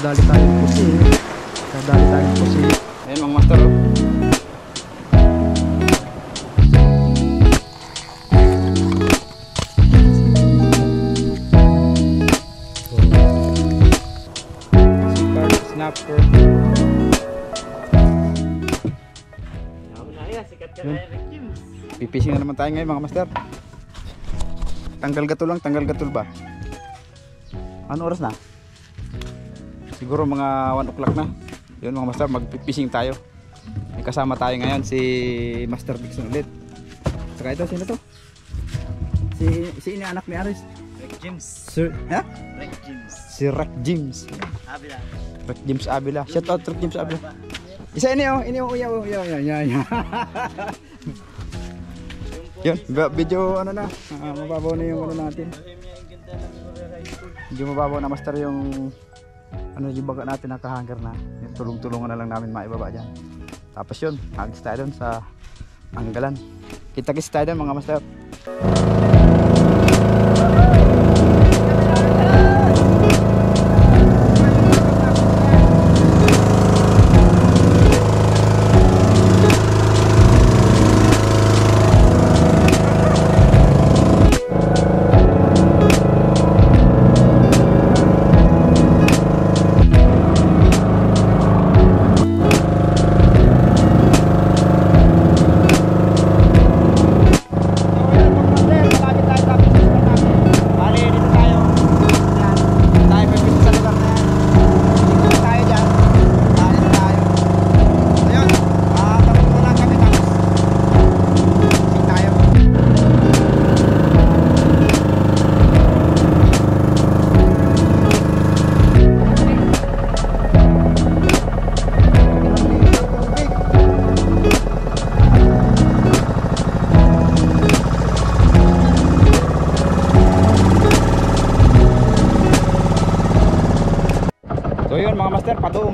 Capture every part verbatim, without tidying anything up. Nadali tayo po siya. Nadali tayo po siya. Ayun mga master. Snapper. Pipising na naman tayo ngayon mga master. Tanggal gatul lang, tanggal gatul ba? Ano oras na? Siguro mga one o'clock na. Yun mga master, magpipishing tayo. May kasama tayo ngayon si Master Dixon ulit. Saka ito, sino to? Si, si ina-anak ni Aris. Rick James. Sir, ha? Rick James. Si Rick James. Abila. Rick James Abila. Shout out Rick James Abila. Isa ini oh, ini oh, uya, uya, uya, uya, uya. Yun, video ano na. Uh, mababaw na yung ano natin. Medyo mababaw na master yung ano yung baga natin nakahanger na, yung tulong-tulungan na lang namin maibaba dyan. Tapos yun, hagis tayo dun sa anggalan. Kita-kis tayo dun mga master.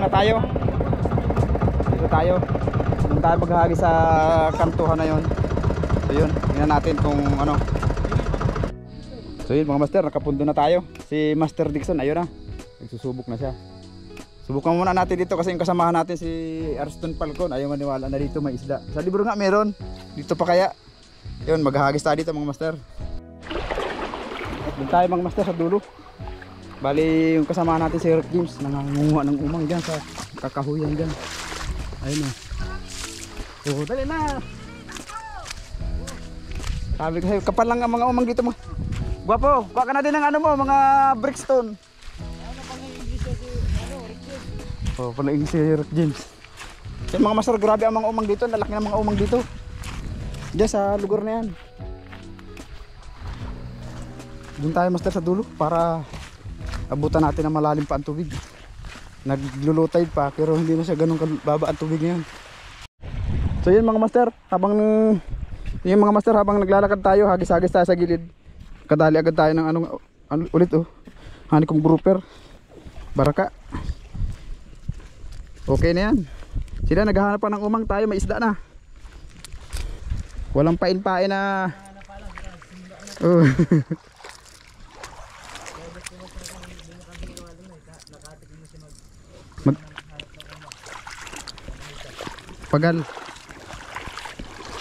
Tayo dito tayo nung tayo maghahagi sa kantuhan na yun. So yun, tingnan natin kung ano. So yun mga master, nakapundo na tayo. Si Master Dixon, ayun na, nagsusubok na siya. Subukan muna natin dito kasi yung kasamahan natin si Arston Falcon, ayaw maniwala na dito may isda. Sa libro nga meron, dito pa kaya. Yun, maghahagis tayo dito mga master. At dun tayo mga master sa dulo. Bali yung kasama natin si Eric James, nangangunguha ng umang dyan sa kakahuyan dyan. Ayun o. So dali na. Sabi ko sa'yo, kapal lang ang mga umang dito mo. Guwapo, kuha ka na din ng ano mo, mga brickstone. Ano pa na English si Eric James? Oo, pa na English si Eric James. Yung mga master, grabe ang mga umang dito, lalaki ng mga umang dito. Diyan sa lugar na yan. Doon tayo master sa dulo para abutan natin ang malalim pa ang tubig. Naglulutay pa pero hindi na siya ganun kababa ang tubig ngayon. So yun mga master, habang yung mga master habang naglalakad tayo, hagis-hagis tayo sa gilid. Kadali agad tayo ng anong ano, ulit oh. Hani kong grouper. Baraka. Okay na yan. Sila naghahanap pa ng umang, tayo may isda na. Walang pain-pain na. Oh. Mag pagal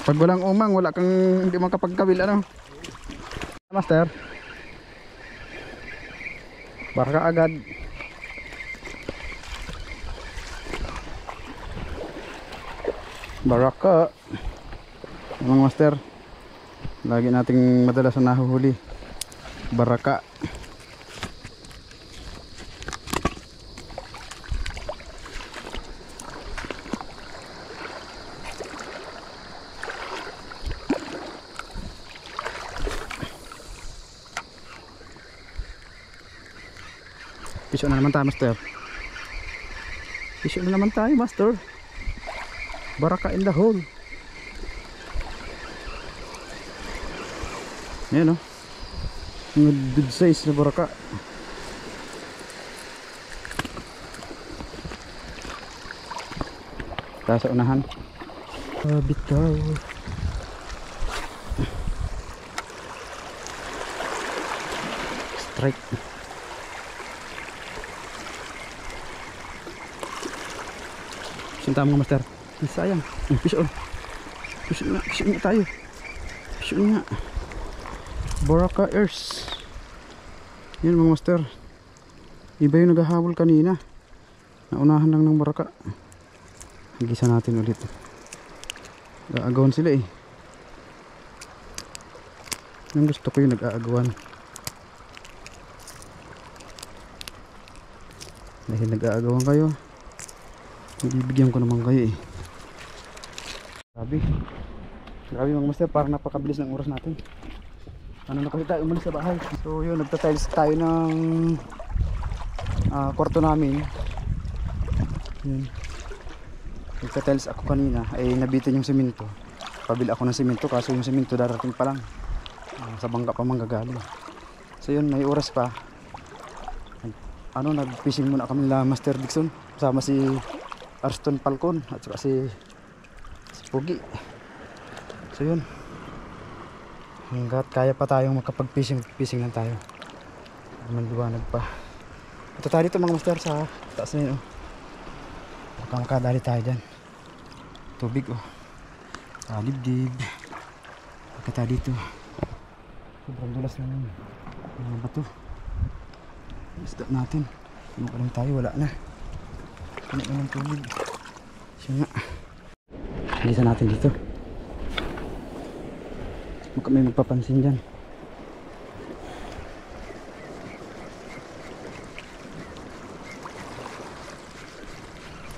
pag walang umang, wala kang hindi makapagkawil ano master, barka agad. Baraka mga master, lagi nating madalas na nahuhuli baraka. Fish na naman tayo master. Fish na naman tayo master. Baraka in the hole. Ayan o. Mga good size na baraka. Tayo sa unahan. Ah, bitaw. Strike. Sinta mga master. Sayang. Fish on. Fish on na. Fish on na tayo. Fish on na. Boracay Airs. Yan mga master. Iba yung naghahabol kanina. Naunahan lang ng baraka. Hagisa natin ulit. Nag-aagawan sila eh. Nang gusto ko yung nag-aagawan. Dahil nag-aagawan kayo, bibigyan ko naman kayo eh. Grabe. Grabe mga master, parang napakabilis ng oras natin. Ano na kasi tayo umalis sa bahay. So yun, nagtatiles tayo ng uh, kwarto namin. Yun. Nagtatiles ako kanina ay nabitin yung semento. Pabila ako ng semento kaso yung semento darating pa lang. Uh, sa bangka pa manggagaling. So yun, may oras pa. Ano, nag-fishing muna kami nila Master Dixon kasama si Arston Falcon at saka si si Pogi. So yun. Hanggat kaya pa tayong makapag-fishing, fishing lang tayo. Manliwanag pa. Ito tayo dito mga master sa taas na yun. Oh. Makakadali tayo dyan. Tubig oh. Talibdib. Bakit tayo dito. Sobrang dulas na naman. Mga bato. Isda natin. Makalang tayo. Wala na. Kanik na ng tubig. Siya nga. Halisa natin dito. Baka may magpapansin dyan.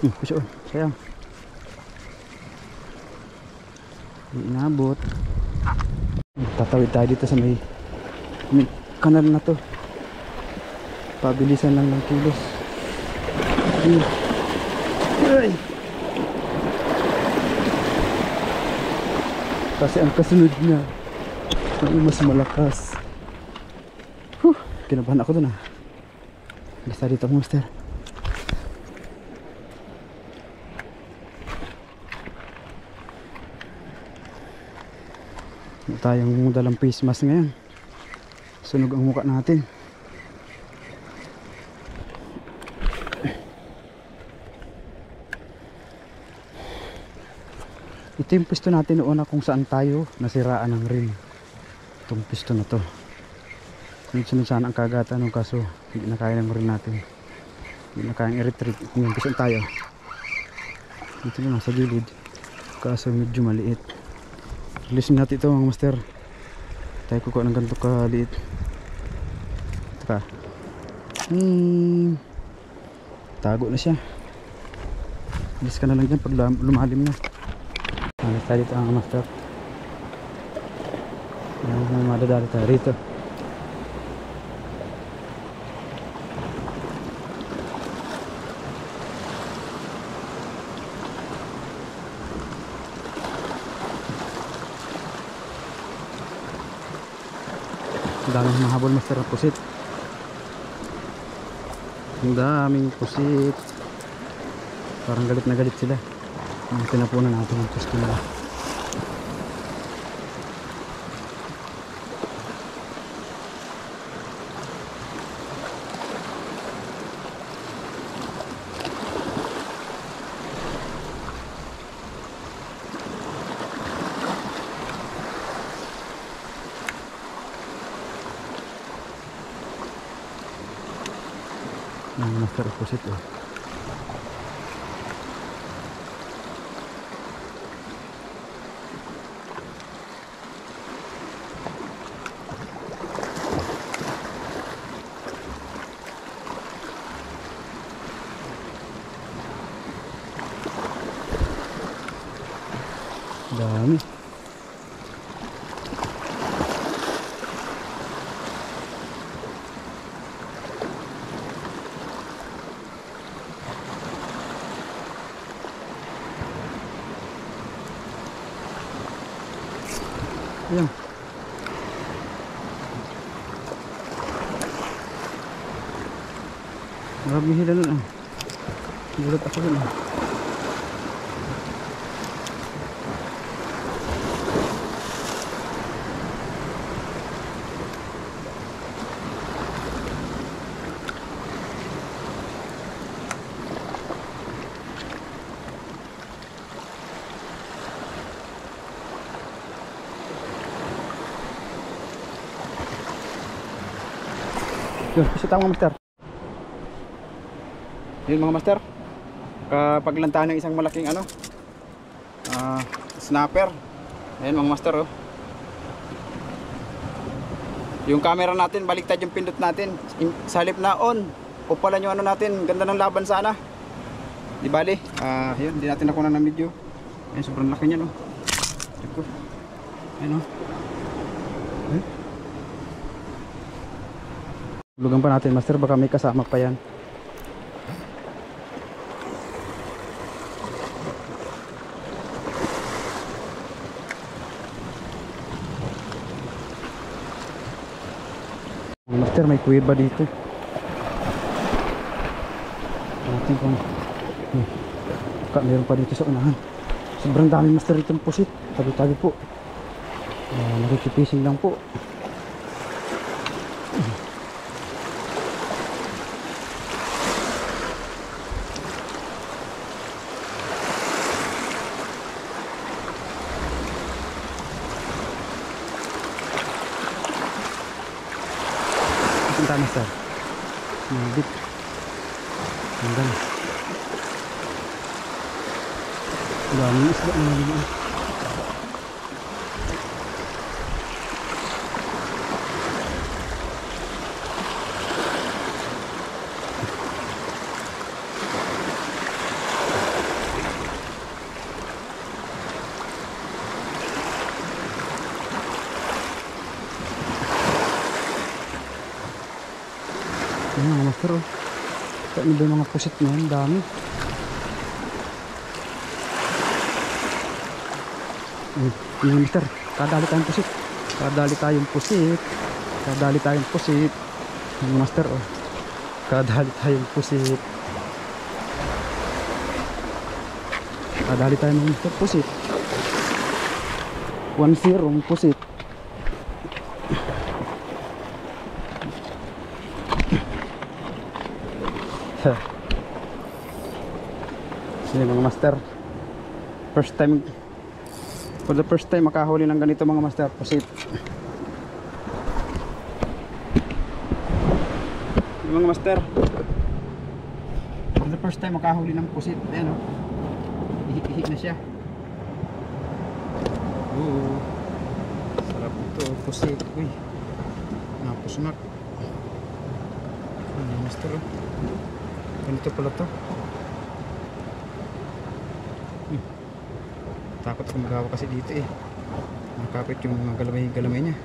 Hmm, puso, sayang. May inabot. Tatawid tayo dito sa may, may kanal na to. Pabilisan lang ng kilos. Hmm. Ay! Kasi ang kasunod niya ay mas malakas. Huh, kinabahan ako dun ah. Basta dito monster. Tayong dalang face mask ngayon, sunog ang mukha natin. Ito yung pisto natin noon na kung saan tayo nasiraan ng rim. Itong pisto na to, sunod-sunod sana ang kagatan, no? Kaso hindi na kaya ng rim natin, hindi na kaya ng retreat. Ngayon pisto tayo dito na sa gilid, kaso medyo maliit. Lisin natin ito mga master. Tayo kukuha ng ganito kaliit. Ito ka. Hmm. Tago na siya. Alis ka na lang dyan pag lumalim na. Alis tayo dito mga master. Ayan, madadali tayo rito. Daming mahabol master ang pusit. Ang daming pusit. Parang galit na galit sila. Pinapunan natin ang pusit nila. Ang master opposite eh. Dami. Ayan. Marami hila nun ah. Gulat ako nun ah. Yun, isita mga master. Yun mga master, kapaglantahan ng isang malaking ano uh, snapper. Ayan mga master oh. Yung camera natin, baliktad yung pindot natin. Salip na on, upalan yung ano natin. Ganda ng laban sana. Di bali, uh, yun, di natin nakunan ng video. Ayan, sobrang laki niya no. Check ko. Ayan oh. Ayan. Lugan pa natin master, baka may kasama pa yan. Master, may kuwir ba dito? Natin kung hmm. Baka meron pa dito sa unahan. Sobrang dami master dito ang pusit. Tabi-tabi po. uh, Nakikipising lang po. Master, mabit. Ang dami. Ang dami isla na naman. Pero ano ba yung mga pusit na yun? Dami. Yung mister, kadali tayong pusit. Kadali tayong pusit. Kadali tayong pusit. Yung master, oh. Kadali tayong pusit. Kadali tayong mister pusit. One zero pusit. Sige mga master, first time, for the first time makahuli ng ganito mga master, pusit. Sige mga master, for the first time makahuli ng pusit. Ayan o, oh. Ihik-ihik na siya. Oo, sarap ito, pusit. Uy, napusunak. Sige mga master o, oh. Ganito pala ito. Hmm. Takot kong magawa kasi dito eh. Nakapit yung mga galamay-galamay niya.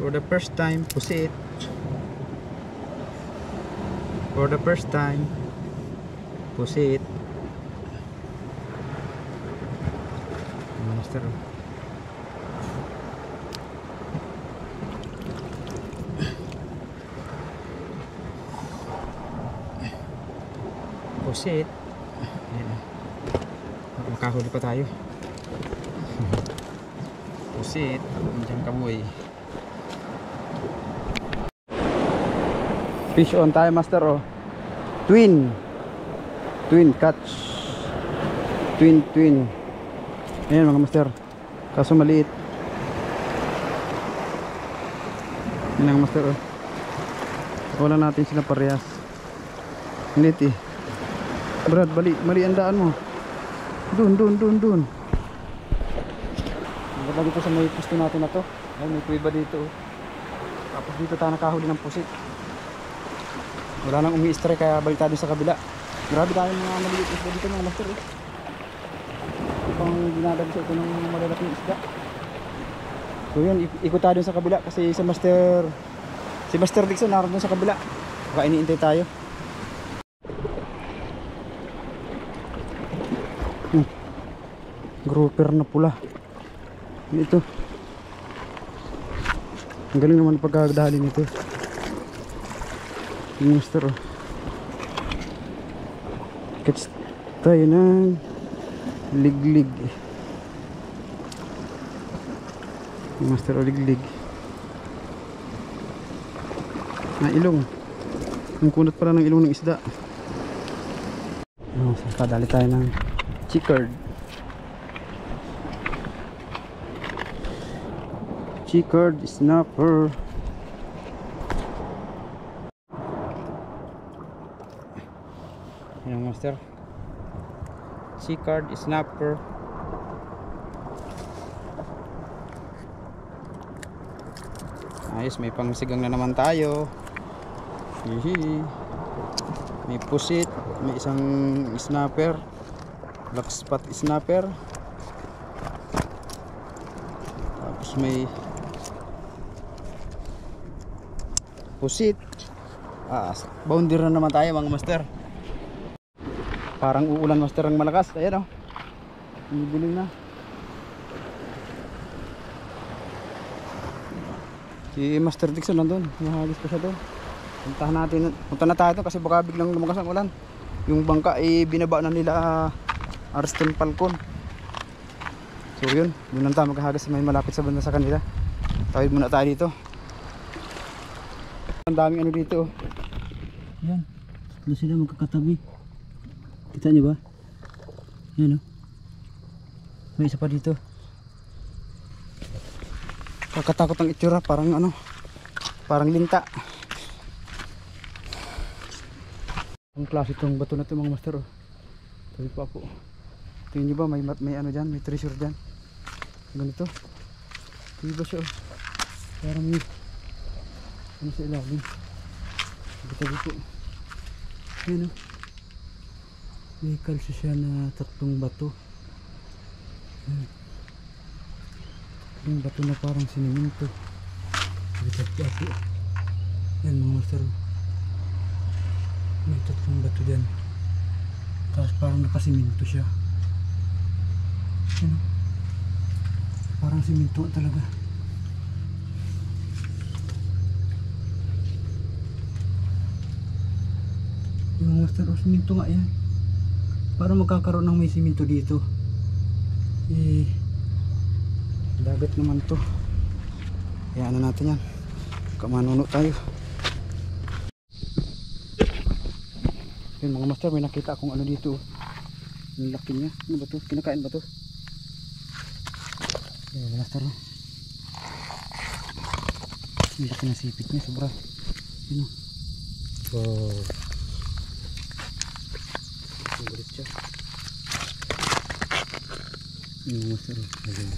For the first time, pusit. For the first time, pusit. Master. Pusit. Makahuli pa tayo. Pusit. Diyan kamoy. Fish on tayo master oh. Twin. Twin catch. Twin twin. Ayan mga master. Kaso maliit. Ayan mga master oh. Wala natin sila parehas. Nit eh. Brad, bali, mali andaan mo. Doon, doon, doon, doon. Lagi po sa may pusto natin na to. Ay, may kuwiba dito. Tapos dito tayo nakahuli ng pusit. Wala nang umi-strike kaya balita doon sa kabila. Grabe tayo mga maliit isda dito mga master eh. Pang ginadali sa ito ng malalaking isda. So yun, ikot tayo doon sa kabila kasi si Master si Master Dixon naroon doon sa kabila. Baka iniintay tayo. Grouper na pula ito. Ang galing naman pagkakadali nito monster oh. Catch tayo ng liglig monster o oh, liglig na ilong. Ang kunot pala ng ilong ng isda oh, kadali tayo ng chickard. Checkered snapper. Ayan, master. Checkered snapper. Ayos, may pangsigang na naman tayo. Hihi. May pusit, may isang snapper, black spot snapper. Tapos may pusit. Ah, boundary na naman tayo, mga master. Parang uulan, master, ang malakas. Ayan, oh. Binibining na. Si Master Dixon nandun, nahalis ko siya doon. Puntahan natin, punta na tayo doon kasi baka biglang lumakas ang ulan. Yung bangka eh, binaba na nila uh, Arston Falcon. So yun, doon lang tayo maghahagas, may malapit sa banda sa kanila. Tawid muna tayo dito. Ang daming ano dito, oh. Yan, doon sila magkakatabi. Kita nyo ba? Yan, oh. May isa pa dito. Kakatakot ang itsura, parang ano, parang linta. Ang klase itong bato na ito, mga master, oh. Sabi po ako, tingin nyo ba may, may ano dyan, may treasure dyan. Ganito. Tingin ba siya, oh. Parang may ano sa ilalim. Sabi po, yan, oh. May kalso siya na tatlong bato. Yan. Yung bato na parang siniminto. Yan, mga master, may tatlong bato dyan. Tapos parang napasiminto siya. Yan, parang siminto talaga. Yung mga master, oh, siminto nga yan. Parang magkakaroon ng may siminto dito. Eh, dagat naman to. Ayan na natin yan. Kamanuno tayo. Yun, mga master, may nakita akong ano dito. Ang laki niya. Ano ba to? Kinakain ba to? Ayan, mga master. Ang laki na sipit niya. Sobra. Yun, o. Wow. Ang galit siya. Yun, mga master. Ayan.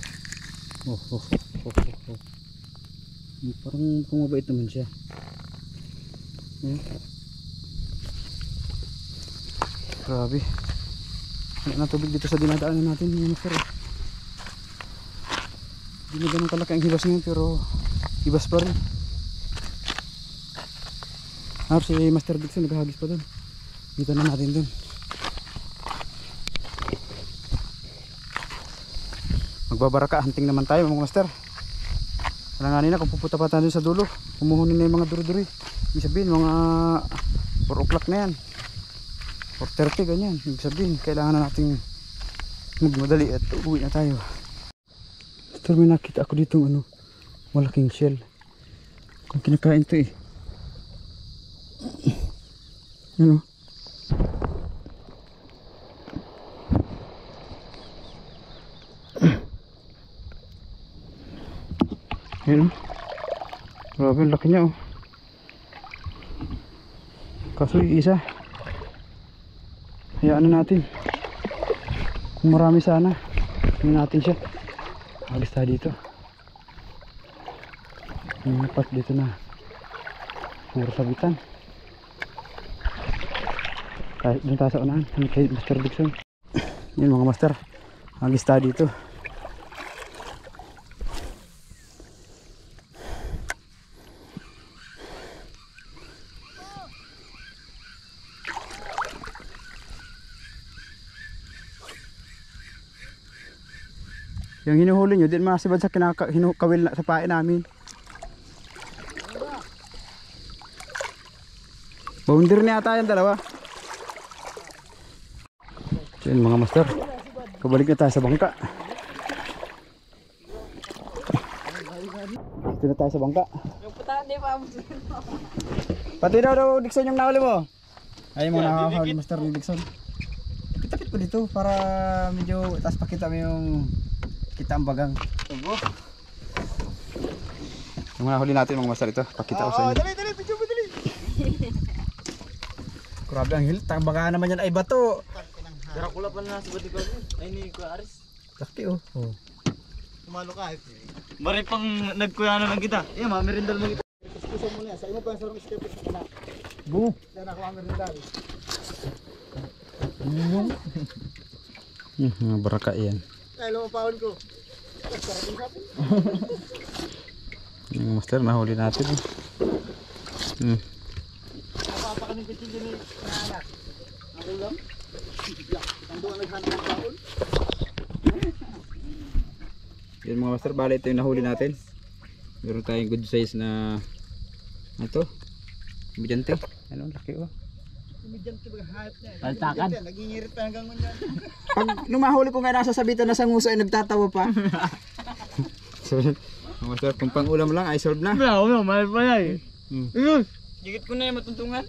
Oh, oh, oh, oh, oh. Parang kumabait naman siya. Ayan. Grabe. Natubig dito sa dinadaanan natin. Hindi na ganun talaga ang hibas ngayon, pero hibas pa rin. Harap si Master Dixon naghahagis pa doon. Dito na natin doon. Magbabaraka, hunting naman tayo, mga master. Alanganin na kung pupunta pa tayo sa dulo. Kumuhunin na yung mga duri-duri. Ibig sabihin, mga four o'clock na yan, four thirty ganyan. Ibig sabihin, kailangan na natin magmadali at uuwi na tayo. Master, may nakita ako dito ano, malaking shell. Kung kinakain to, eh. Ano? Ayan, grabe, laki niya, oh. Kaso isa, hayaan na natin. Kung marami sana, hindi natin siya. Alis tayo dito. May napat dito na puro sabitan. Kahit doon tayo sa unahan, kahit Master Dixon. Yan, mga master, alis tayo dito. Yung hinuhuli nyo, din masibad sa kawil sa pae namin. Boundary na yata yung dalawa. So yun, mga master, kabalik na tayo sa bangka. Dito na tayo sa bangka. Pati daw daw, Dixon, yung nahuli mo. Ayun mo, nakakahuli, Master Dixon. Tapit-tapit po dito para medyo, tapos pakita mo yung kita ang bagang. Tubo. Yung mga huli natin mga master ito, pakita ko sa inyo. Dali, dali, video mo, dali. Grabe ang hilit, baka naman yan ay bato. Dracula pa na sa badikaw niya. Ay ni Kuya Aris. Sakti oh. Oh. Tumalo ka. Mari pang nagkuyanan lang kita. Eh, mamerindal lang kita. Kusa muna sa imo pa sa room escape na. Bu. Yan ako mamerindal. Yung. Hmm, baraka yan. Ay, lumapaon ko. Yung master nahuli natin. Hmm. Napapakanin ko si Jenny. Ano lang? Yan mga master, bali ito yung nahuli natin. Meron tayong good size na ito, midyante. Ano, laki o. Midyante, maghahat na eh. Paltakan. Nagingirit pa hanggang muna. Pag numahuli po kayo nasasabitan na sa nguso ay nagtatawa pa. Mga master, kung pang ulam lang ay solve na. Bravo, mahal pa yan eh. Gigit ko na yung matuntungan.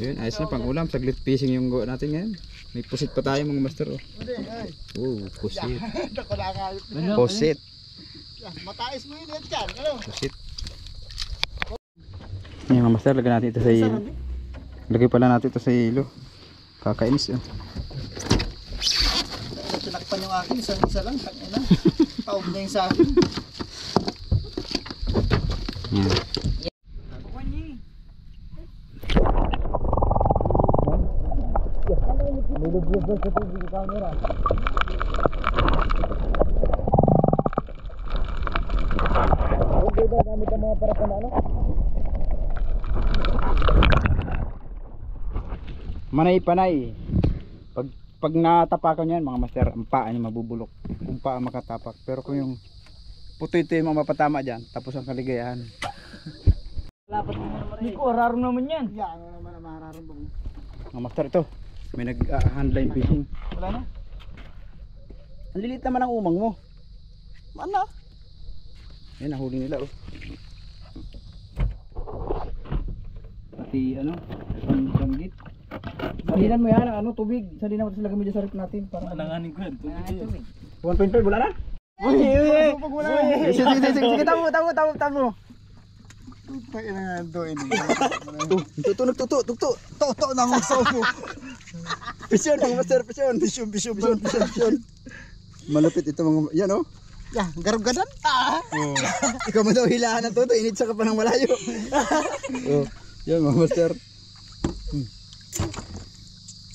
Yun, ayos na pang ulam, saglit fishing yung gawa natin ngayon. May pusit pa tayo mga master oh. Oh, pusit. Pusit. Matais mo yun yan dyan. Pusit. Yan mga master, lagay natin ito sa ilo. Lagay pala natin ito sa ilo. Kakainis oh. Sinakpan yung akin, isang isa lang. Taob na yung sa akin. Yan. Manay panay. Pag pag natapakan niyan mga master, ang paa niya mabubulok. Kung paa makatapak, pero kung yung putoy ito yung mapatama diyan, tapos ang kaligayahan. Lapat mo naman rin. Ko raro naman 'yan. Yeah, ano naman mararo bang. Mga master ito. May nag-handline uh, fishing. Wala na. Ang lilit naman ang umang mo. Mana? Eh nahuli nila oh. Pati ano, panggit. Salinan mo yan ang ano tubig. Salinan mo sila gamit dyan sa rip natin para nanganin ko yan. Tubig. one point five wala na? Uy, uy. Sige, sige, sige, tamo, tamo, tamo, tamo. Tutay na nga doon. Tuto, nagtuto, tuto. Toto na ang usaw mo. Pisyon mga master, pisyon. Pisyon, pisyon, pisyon, pisyon, pisyon. Malapit ito mga, yan o. Yan, garuggadan. Ikaw mo daw hilahan ng toto, initsa ka pa ng malayo. Yan mga master.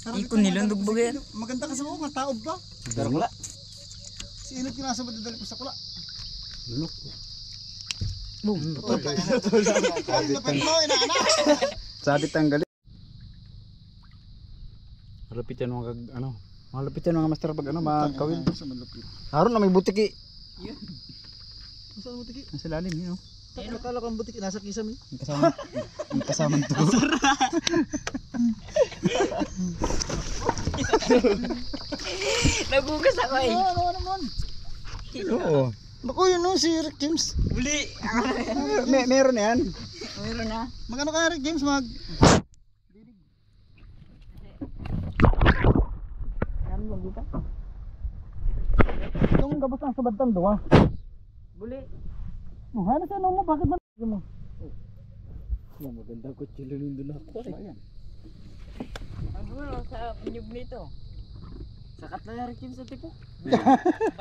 Ikon nilang dugbogin. Maganda ka sa mga, mataob ba? Darangla. Si Inot yung nasa madadali ko sa kula. Lunok ko. Boom. Sabit ang galing. Malapit yan mga ano. Malapit yan mga master pag ano magkawin. Haron na may butiki. Yan. Nasa butiki? Nasa lalim yun o. Nakala kang butiki. Nasa kisam yun. Ang kasamang to. Nagugas ako eh. Ano naman? Oo. Bako yun no, si Eric James. Uli! May, meron na yan. Meron na. Magano ka Eric James mag... Ano lang dito? Itong gabas ang sabad tando ha. Uli! Oh, halos ano mo, bakit ba mo? Oh, maganda ko, chilo nung doon ako eh. Magulo sa inyog nito. Sakat na Eric James natin po.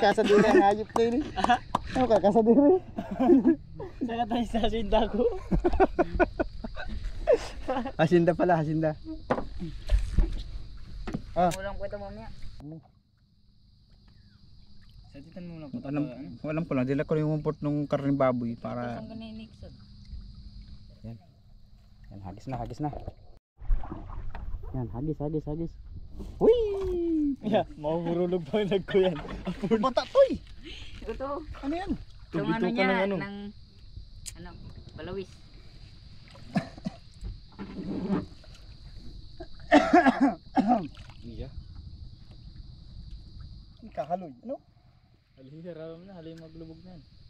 Kasadiri ang hayop ko yun eh. Ano ka, kasadiri? Sakat na isa hasinda ko. Hasinda pala, hasinda. Walang kweta mamaya. Sa titan mo lang pata. Walang po lang, dila ko yung import ng karne baboy para... Saan ka na iniksod? Yan. Yan, hagis na, hagis na. Yan, hagis, hagis, hagis. Uy! Yeah, mahurulog pa yung nagkuyan. Bata to eh! Ito. Ano yan? Yung ano niya ng, ano? ng ano, balawis. Iya. Kahaloy, ano? Halihira raman na, halihira maglubog na yan.